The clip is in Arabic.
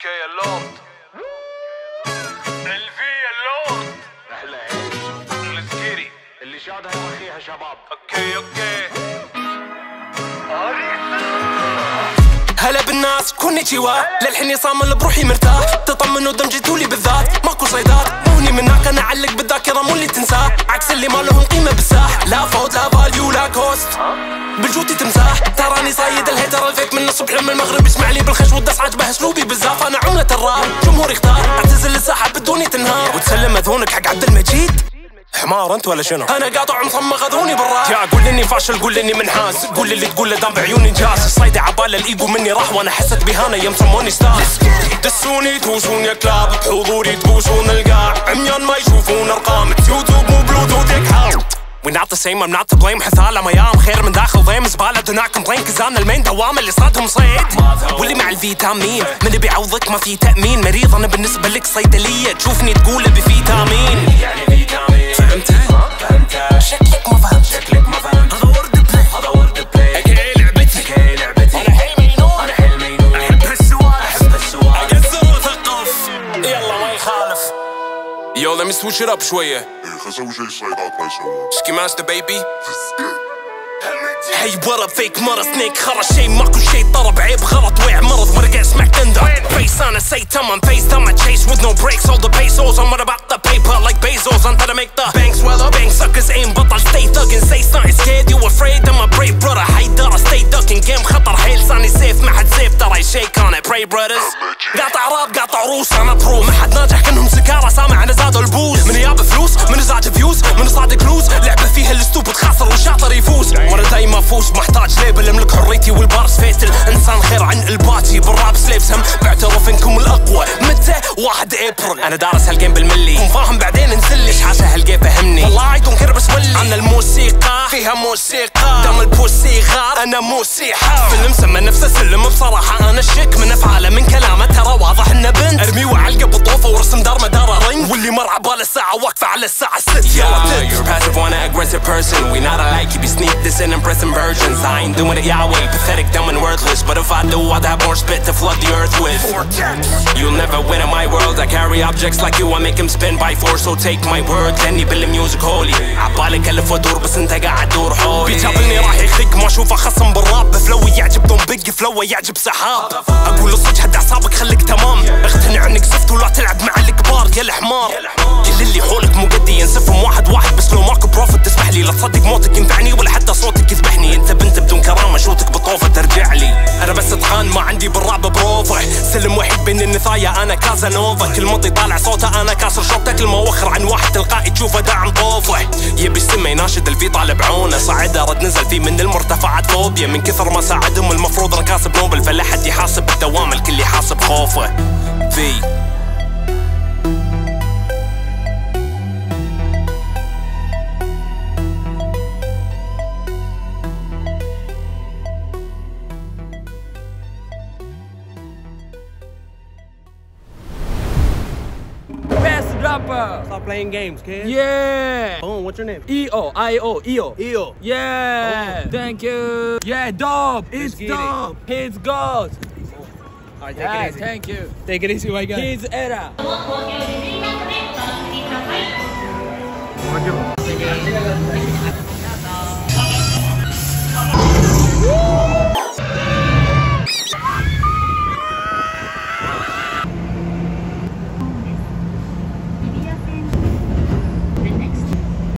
كي اللوت الفي اللوت احلى عيش السكيري اللي شادها يوخيها شباب. اوكي هلا بالناس كوني جوا للحني صامل بروحي مرتاح تطمن ودم جيتولي بالذات ماكو صيدات موني منك انا علق بالذاكره مولي تنساه عكس اللي ما لهم قيمه بالساح لا فوت لا فاليو لا كوست بالجوتي تمزاح تراني صايد الهيتر الفيك من الصبح لما المغرب يسمع لي بالخش والدس عجبه اسلوبي بزاف انا عمله الراب جمهور يختار اعتزل الساحه بدوني تنهار وتسلم اذونك حق عبد المجيد حمار انت ولا شنو؟ انا قاطع مصمغ اذوني بالراب يا قول اني فاشل قول اني منحاس قول اللي تقوله دام بعيوني انجاز صيدة عباله الايجو مني راح وانا حست بهانه يوم سموني ستار دسوني توسون يا كلاب بحضوري تقوسون القاع عميان ما يشوفون ارقام يوتيوب مو بلوتوث يكحاول We're not the same, I'm not to blame حثالة ما يام خير من داخل ضيم زبالة do not complain cause أنا المين دوام اللي صادهم صيد واللي مع الفيتامين من اللي بيعوضك ما في تأمين مريض أنا بالنسبة لك صيدلية تشوفني تقول بفيتامين يعني فيتامين فهمتها شكلك ما فهمت هذا ورد بلاي أكي لعبتي أنا حلمي نور أحب هالسوالف أقزر وأثقف يلا ما يخالف Yo, let me switch it up شوية اسوي شيء صيدات ما يسوون سكي ماستر بيبي هاي ورا فيك مرة سنيك خرج شي ماكو شي طرب عيب غلط ويع مرض مرقع اسمع تندر بيس انا سي تم ام فيس تم تشيس with no breaks all the pesos I'm about the paper like Bezos I'm gonna make the bank swell up bank suckers aim بطل stay thuggin say sign scared you afraid I'm a brave brother حيدر stay ducking game خطر حيل صاني سيف ما حد سيف ترى شيك انا pray brothers قاطع راب قاطع روس انا برو ما حد ناجح كانهم سكارة سامع انا زادوا البوز من ياب فلوس من زاد فيوز من صادق لوز لعبة فيها الستوبد خاسر وشاطر يفوز وانا دايما افوز محتاج ليبل املك حريتي والبارس فيتل انسان غير عن الباتي بالراب سليبس هم بعترف انكم الاقوى متى 1 أبريل انا دارس هالجيم بالملي ومفاهم بعدين انزلي ايش حاسه هالجيم فهمني والله اي دون كير بس ولي انا الموسيقى فيها موسيقى دام البوسي غار انا موسيحى فيلم سمى نفسه سلم بصراحه انا الشك من افعاله من كلامه ترى واضح انه بنت ارمي وعلقه بالطوفه ورسم دار مداره رنج واللي مر عباله الساعه واقفه على الساعه 6 يلا you're passive wanna aggressive person we not alike you be sneak this and impressing virgins I ain't doing it Yahweh pathetic dumb and worthless but if I do I'd have more spit to flood the earth with you'll never win in my world I carry objects like you I make them spin by force so take my word لاني بالميوزك هولي عبالك الف ودور بس انت قاعد دور حولي بيجابلني راح يخلق ما اشوفه خصم بالراب بفلوي يعجب دون بيج فلوي يعجب سحاب اقول الصج حد اعصابك خليك تمام اغتني عنك زفت ولا تلعب مع الكبار يا الحمار كل اللي حولك مو قدي ينسفهم واحد بس لو ماكو بروفيت تسمح لي لا تصدق موتك ينفعني ولا حتى صوتك يذبحني انت بنت بدون كرامه شوتك بطوفه ترجع لي انا بس طحان ما عندي بالرعب بروفح سلم وحيد بين النثايا انا كازانوفا كل منطي طالع صوته انا كاسر شوطه كل ما وخر عن واحد تلقائي تشوفه داعم طوفح يبي السمه يناشد الفي طالع بعونه صعد رد نزل فيه من المرتفعات فوبيا من كثر ما ساعدهم المفروض ركاسب نوبل فلا حد يحاسب الدوام الكل يحاسب خوفه في Stop playing games, kid. Yeah. Boom. What's your name? EO. Yeah. Oh, thank you. Yeah, dope. It's dope. It's God. Oh. All right, yeah, thank you. Take it easy, my guy. Kids era. Woo!